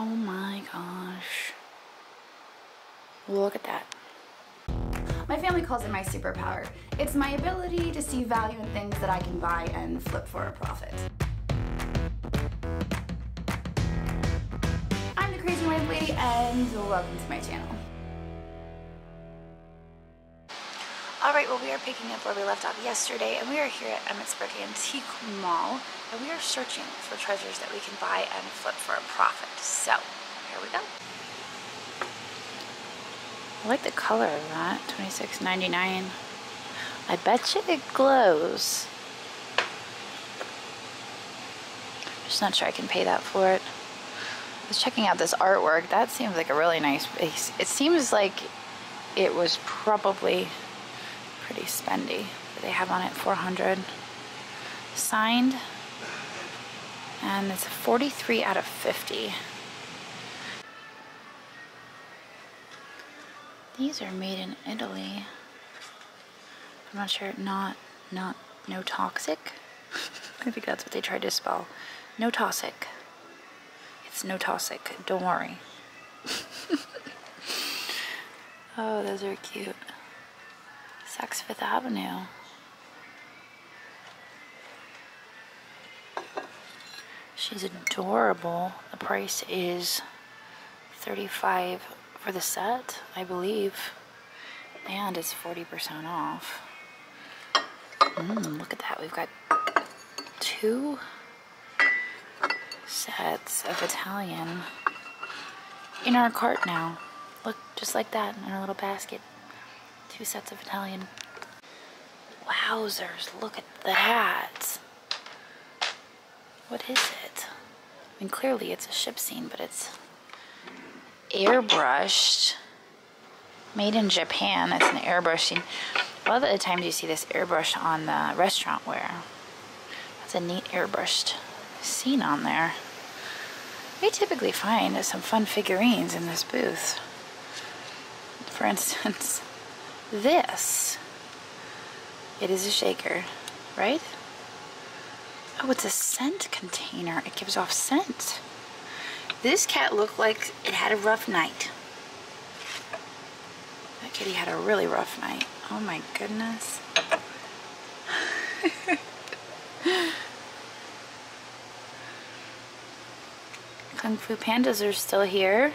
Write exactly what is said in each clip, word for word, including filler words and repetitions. Oh my gosh. Look at that. My family calls it my superpower. It's my ability to see value in things that I can buy and flip for a profit. I'm the Crazy Lamp Lady and welcome to my channel. All right, well, we are picking up where we left off yesterday, and we are here at Emmitsburg Antique Mall, and we are searching for treasures that we can buy and flip for a profit. So, here we go. I like the color of that, twenty-six ninety-nine. I bet you it glows. I'm just not sure I can pay that for it. I was checking out this artwork. That seems like a really nice piece. It seems like it was probably pretty spendy. They have on it four hundred signed, and it's a forty-three out of fifty. These are made in Italy. I'm not sure. Not, not, no toxic. I think that's what they tried to spell. No toxic. It's no toxic. Don't worry. Oh, those are cute. Saks Fifth Avenue. She's adorable. The price is thirty-five dollars. For the set, I believe, and it's forty percent off. Mm, look at that, we've got two sets of Italian in our cart now. Look, just like that, in our little basket. Two sets of Italian. Wowzers, look at that. What is it? I mean, clearly it's a ship scene, but it's airbrushed, made in Japan. It's an airbrush scene. A lot of the times you see this airbrushed on the restaurant wear. That's a neat airbrushed scene on there. We typically find some fun figurines in this booth. For instance, this. It is a shaker, right? Oh, it's a scent container. It gives off scent. This cat looked like it had a rough night. That kitty had a really rough night. Oh my goodness. Kung Fu pandas are still here.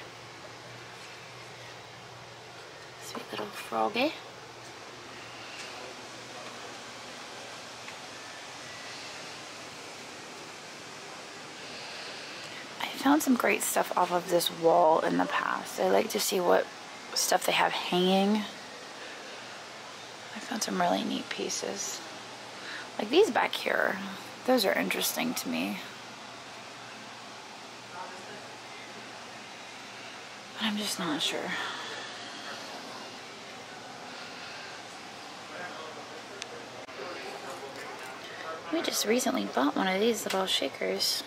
Sweet little froggy. Found some great stuff off of this wall in the past. I like to see what stuff they have hanging. I found some really neat pieces. Like these back here. Those are interesting to me. But I'm just not sure. We just recently bought one of these little shakers.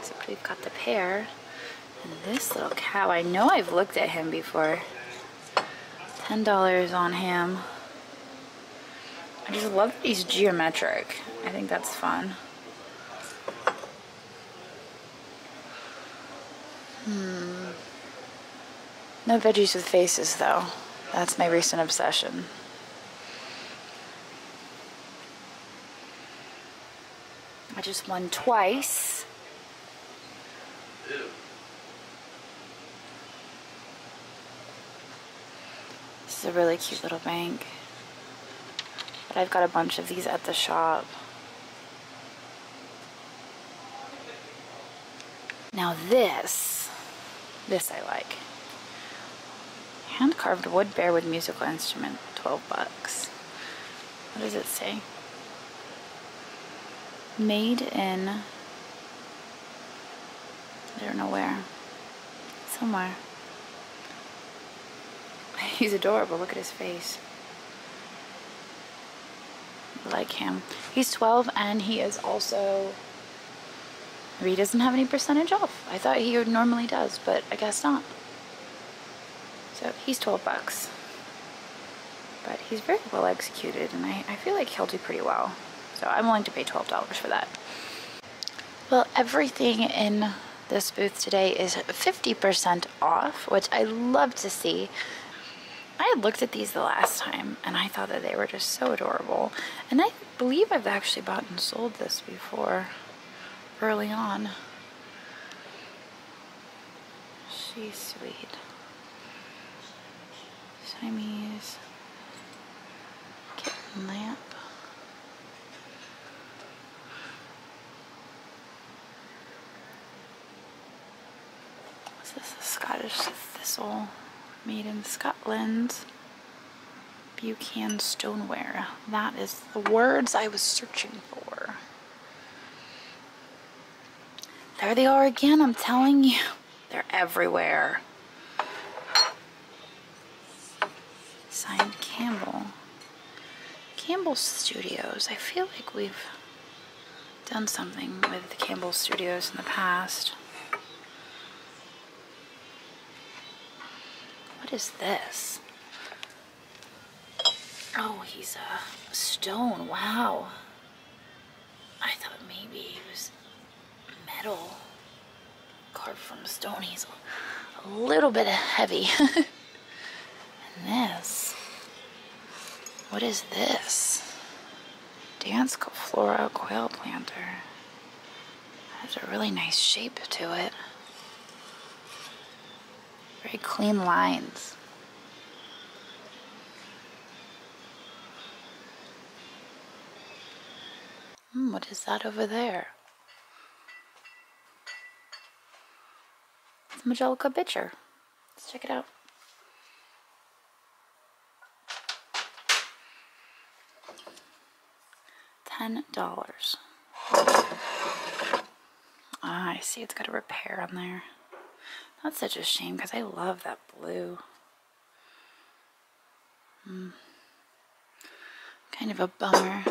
Except we've got the pear and this little cow. I know I've looked at him before. ten dollars on him. I just love that he's geometric. I think that's fun. Hmm. No veggies with faces though. That's my recent obsession. I just won twice. This is a really cute little bank, but I've got a bunch of these at the shop. Now this, this I like. Hand carved wood bear with musical instrument, twelve bucks. What does it say? Made in, I don't know where. Somewhere. He's adorable. Look at his face. I like him. He's twelve and he is also... He doesn't have any percentage off. I thought he normally does, but I guess not. So he's twelve bucks. But he's very well executed and I, I feel like he'll do pretty well. So I'm willing to pay twelve dollars for that. Well, everything in This booth today is fifty percent off, which I love to see. I had looked at these the last time and I thought that they were just so adorable. And I believe I've actually bought and sold this before early on. She's sweet. Siamese kitten lamp. Is this a Scottish thistle made in Scotland? Buchan stoneware. That is the words I was searching for. There they are again, I'm telling you. They're everywhere. Signed Campbell. Campbell Studios. I feel like we've done something with the Campbell Studios in the past. What is this? Oh, he's a stone. Wow. I thought maybe he was metal. Carved from stone. He's a little bit heavy. And this. What is this? Dansco flora quail planter. Has a really nice shape to it. Very clean lines. Mm, what is that over there? It's a Majolica pitcher. Let's check it out. Ten dollars. Ah, I see. It's got a repair on there. That's such a shame because I love that blue. Mm. Kind of a bummer.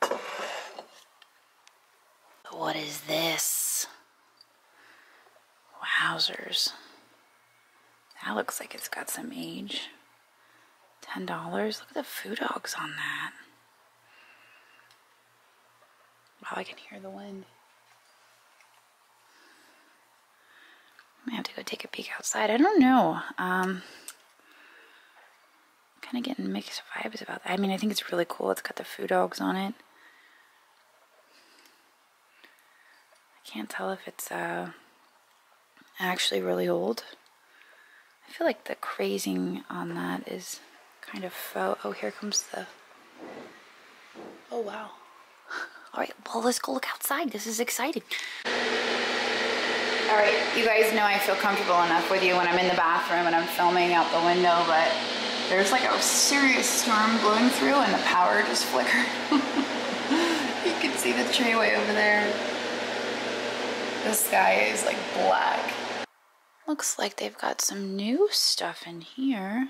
But what is this? Wowzers. That looks like it's got some age. ten dollars. Look at the food dogs on that. Wow, I can hear the wind. I have to go take a peek outside. I don't know. Um, kind of getting mixed vibes about that. I mean, I think it's really cool. It's got the food dogs on it. I can't tell if it's uh, actually really old. I feel like the crazing on that is kind of faux. Oh, here comes the... Oh, wow. All right, well, let's go look outside. This is exciting. All right, you guys know I feel comfortable enough with you when I'm in the bathroom and I'm filming out the window, but there's like a serious storm blowing through and the power just flickered. You can see the tree way over there. The sky is like black. Looks like they've got some new stuff in here.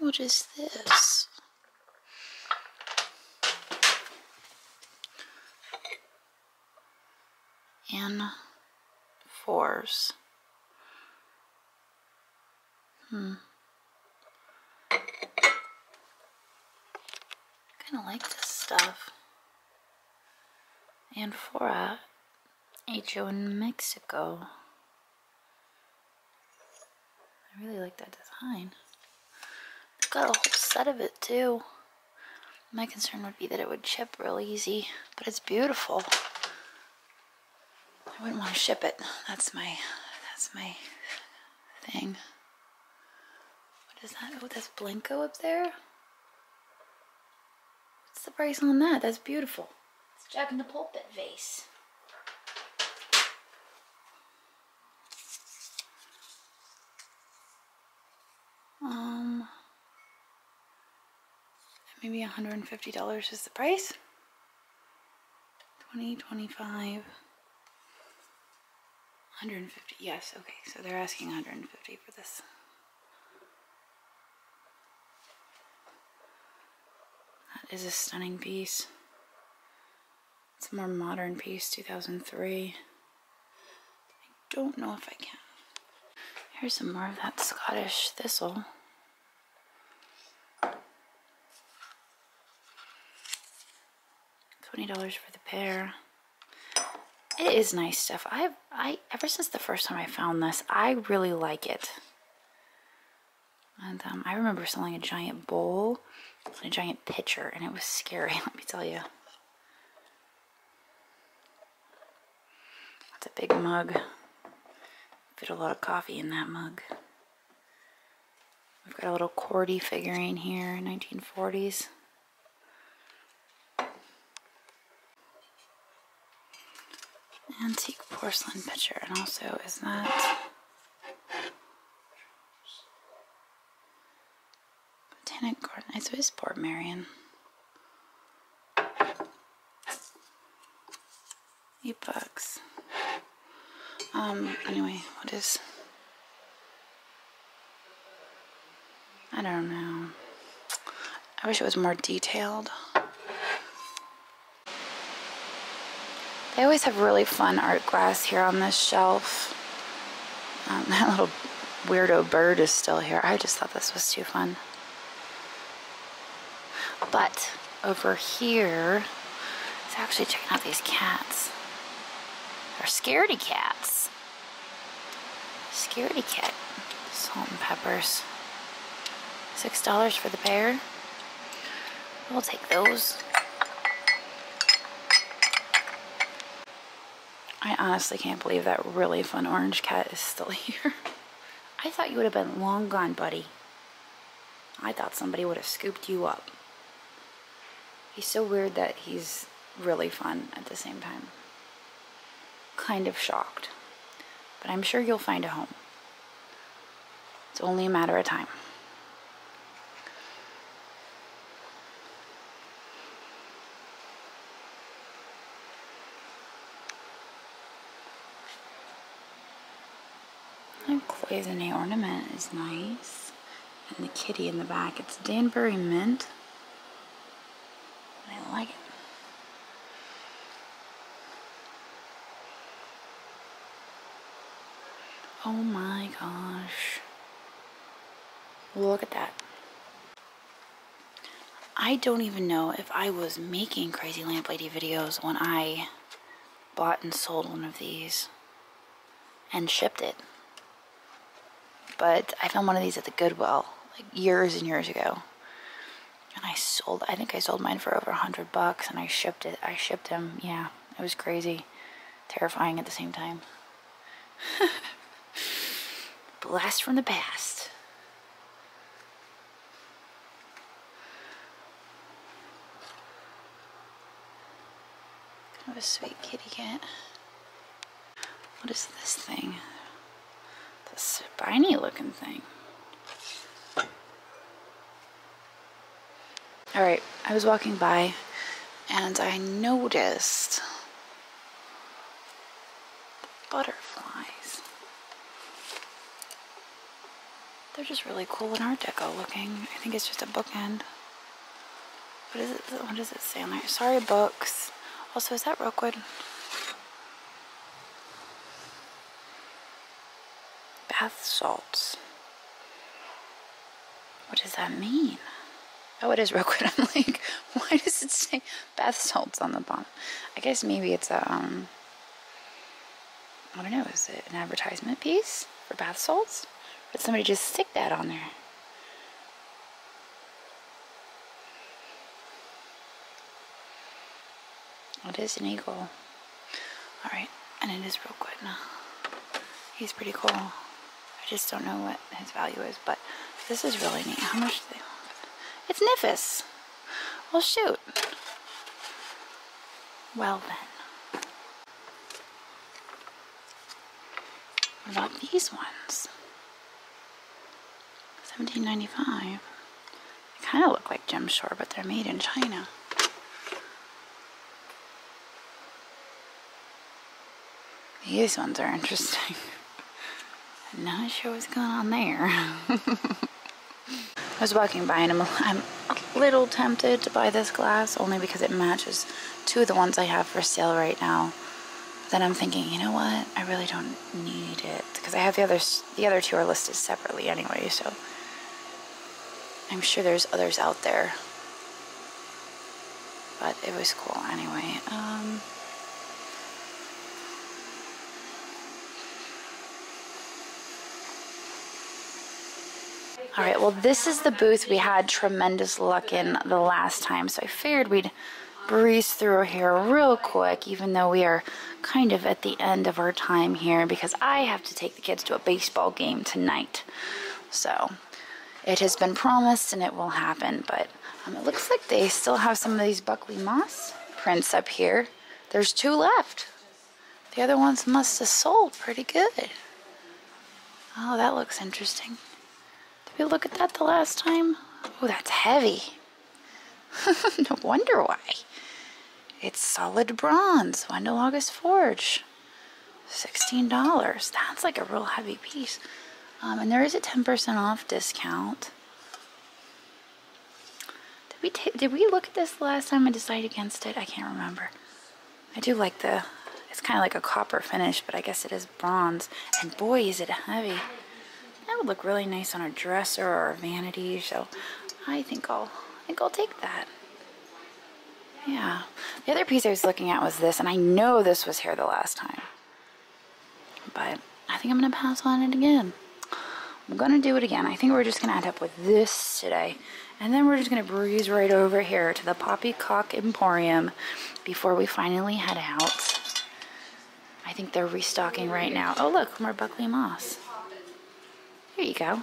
What is this? Amphora. Hmm. I kind of like this stuff. Amphora, H O in Mexico. I really like that design. I've got a whole set of it too. My concern would be that it would chip real easy, but it's beautiful. I wouldn't want to ship it. That's my, that's my thing. What is that? Oh, that's Blenko up there. What's the price on that? That's beautiful. It's Jack in the Pulpit vase. Um, maybe one hundred fifty dollars is the price. twenty, twenty-five. one hundred fifty, yes, okay, so they're asking one hundred fifty for this. That is a stunning piece. It's a more modern piece, two thousand three. I don't know if I can. Here's some more of that Scottish thistle. twenty dollars for the pair. It is nice stuff. I've, I, ever since the first time I found this, I really like it. And um, I remember selling a giant bowl and a giant pitcher, and it was scary, let me tell you. That's a big mug. Fit a lot of coffee in that mug. We've got a little Cordy figurine here, nineteen forties. Antique porcelain pitcher, and also is that Botanic Garden? It's always Port Marion. Eight bucks. Um. Anyway, what is? I don't know. I wish it was more detailed. They always have really fun art glass here on this shelf. Um, that little weirdo bird is still here. I just thought this was too fun. But over here, I was actually checking out these cats. They're scaredy cats. Scaredy cat. Salt and peppers. Six dollars for the pair. We'll take those. I honestly can't believe that really fun orange cat is still here. I thought you would have been long gone, buddy. I thought somebody would have scooped you up. He's so weird that he's really fun at the same time. Kind of shocked. But I'm sure you'll find a home. It's only a matter of time. Cloisonné ornament is nice, and the kitty in the back. It's Danbury Mint. I like it. Oh my gosh! Look at that. I don't even know if I was making Crazy Lamp Lady videos when I bought and sold one of these and shipped it. But I found one of these at the Goodwill like years and years ago, and I sold. I think I sold mine for over a hundred bucks, and I shipped it. I shipped them. Yeah, it was crazy, terrifying at the same time. Blast from the past. Kind of a sweet kitty cat. What is this thing? Spiny looking thing. Alright, I was walking by and I noticed the butterflies. They're just really cool and art deco looking. I think it's just a bookend. What is it? What does it say on there? Sorry, books. Also, is that Rookwood? Bath salts. What does that mean? Oh, it is real quick. I'm like, why does it say bath salts on the bottom? I guess maybe it's a, um, I don't know, is it an advertisement piece for bath salts? Or did somebody just stick that on there? It is an eagle. All right, and it is real quick now. He's pretty cool. I just don't know what his value is, but this is really neat. How much do they want? It's Niphis. Well, shoot. Well, then. What about these ones? seventeen ninety-five. They kind of look like Jim Shore, but they're made in China. These ones are interesting. Not sure what's going on there. I was walking by and I'm, I'm a little tempted to buy this glass only because it matches two of the ones I have for sale right now. Then I'm thinking, you know what? I really don't need it because I have the others. The other two are listed separately anyway, so I'm sure there's others out there. But it was cool anyway. Um, All right, well, this is the booth we had tremendous luck in the last time, so I figured we'd breeze through here real quick, even though we are kind of at the end of our time here because I have to take the kids to a baseball game tonight. So it has been promised and it will happen, but um, it looks like they still have some of these Buckley Moss prints up here. There's two left. The other ones must have sold pretty good. Oh, that looks interesting. Did we look at that the last time? Oh, that's heavy. No wonder why. It's solid bronze, Wendell August Forge, sixteen dollars. That's like a real heavy piece. Um, and there is a ten percent off discount. Did we ta did we look at this last time and decide against it? I can't remember. I do like the, it's kind of like a copper finish, but I guess it is bronze. And boy, is it heavy. That would look really nice on a dresser or a vanity, so I think I'll, I think I'll take that. Yeah, the other piece I was looking at was this, and I know this was here the last time, but I think I'm gonna pass on it again. I'm gonna do it again. I think we're just gonna end up with this today, and then we're just gonna breeze right over here to the Poppycock Emporium before we finally head out. I think they're restocking right now. Oh look, more Buckley Moss. There you go.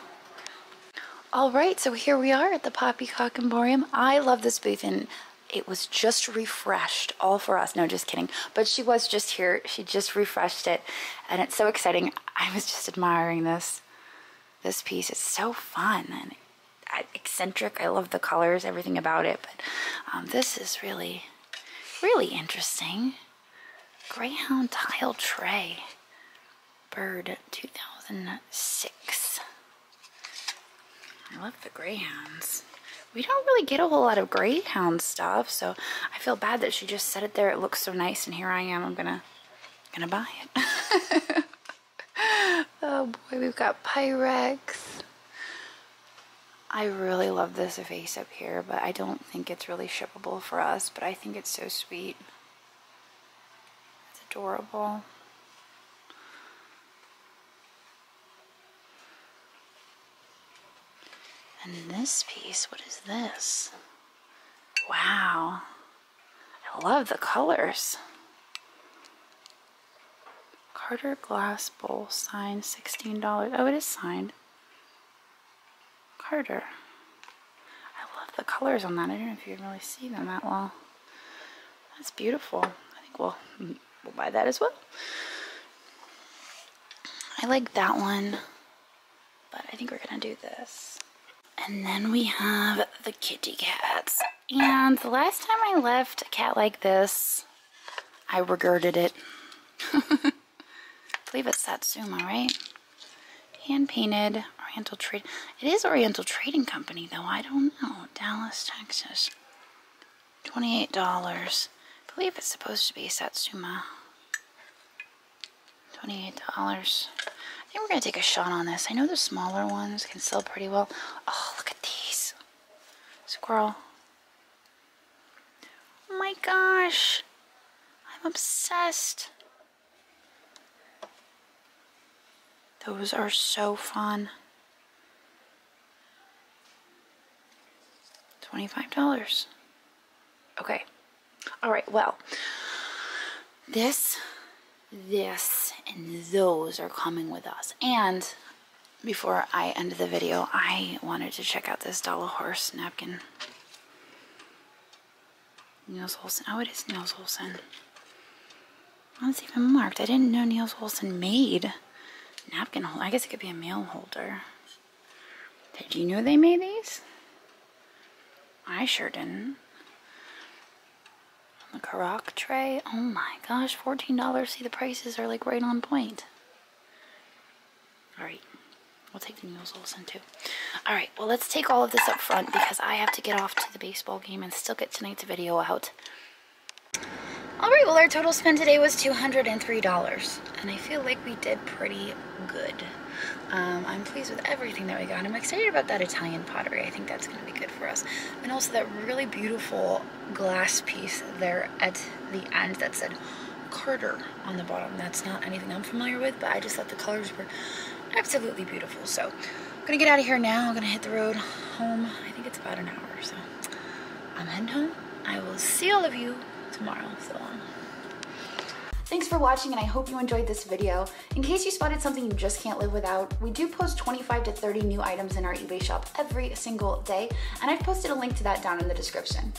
All right, so here we are at the Poppycock Emporium. I love this booth, and it was just refreshed, all for us. No, just kidding. But she was just here. She just refreshed it, and it's so exciting. I was just admiring this this piece. It's so fun and eccentric. I love the colors, everything about it. But um, this is really, really interesting. Greyhound Tile Tray, Bird two thousand six. I love the greyhounds. We don't really get a whole lot of greyhound stuff, so I feel bad that she just set it there. It looks so nice, and here I am. I'm gonna, gonna buy it. Oh boy, we've got Pyrex. I really love this vase up here, but I don't think it's really shippable for us. But I think it's so sweet. It's adorable. And this piece, what is this? Wow. I love the colors. Carter Glass Bowl, signed, sixteen dollars. Oh, it is signed. Carter. I love the colors on that. I don't know if you can really see them that well. That's beautiful. I think we'll, we'll buy that as well. I like that one, but I think we're gonna do this. And then we have the kitty cats. And the last time I left a cat like this, I regretted it. I believe it's Satsuma, right? Hand-painted, Oriental Trade. It is Oriental Trading Company, though. I don't know. Dallas, Texas. twenty-eight dollars. I believe it's supposed to be Satsuma. twenty-eight dollars. I think we're going to take a shot on this. I know the smaller ones can sell pretty well. Oh, look at these. Squirrel. Oh my gosh. I'm obsessed. Those are so fun. twenty-five dollars. Okay. All right, well. This... This and those are coming with us. And before I end the video, I wanted to check out this Dala Horse napkin. Niels Olsen. Oh, it is Niels Olsen. Well, it's even marked. I didn't know Niels Olsen made napkin holder. I guess it could be a mail holder. Did you know they made these? I sure didn't. The Karak tray, oh my gosh, fourteen dollars. See, the prices are like right on point. All right, we'll take the Niels Olsen too. All right, well, let's take all of this up front because I have to get off to the baseball game and still get tonight's video out. All right, well, our total spend today was two hundred and three dollars, and I feel like we did pretty good. Um, I'm pleased with everything that we got. I'm excited about that Italian pottery. I think that's going to be good for us. And also that really beautiful glass piece there at the end that said Carter on the bottom. That's not anything I'm familiar with, but I just thought the colors were absolutely beautiful. So I'm gonna get out of here now. I'm gonna hit the road home. I think it's about an hour, so I'm heading home. I will see all of you tomorrow. So long. Thanks for watching, and I hope you enjoyed this video. In case you spotted something you just can't live without, we do post twenty-five to thirty new items in our eBay shop every single day, and I've posted a link to that down in the description.